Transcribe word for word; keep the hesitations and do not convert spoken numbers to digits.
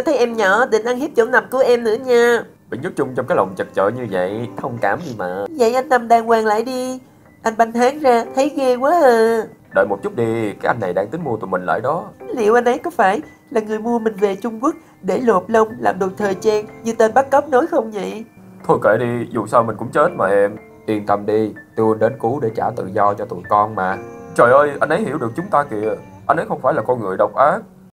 có thấy em nhỏ, định ăn hiếp chỗ nằm của em nữa nha. Đừng nhốt chung trong cái lồng chật chội như vậy, thông cảm gì mà. Vậy anh Tâm đàng hoàng lại đi. Anh Banh tháng ra, thấy ghê quá à. Đợi một chút đi, cái anh này đang tính mua tụi mình lại đó. Liệu anh ấy có phải là người mua mình về Trung Quốc để lột lông làm đồ thời trang như tên bắt cóc nói không vậy? Thôi kệ đi, dù sao mình cũng chết mà em. Yên tâm đi, tôi đến cứu để trả tự do cho tụi con mà. Trời ơi, anh ấy hiểu được chúng ta kìa. Anh ấy không phải là con người độc ác.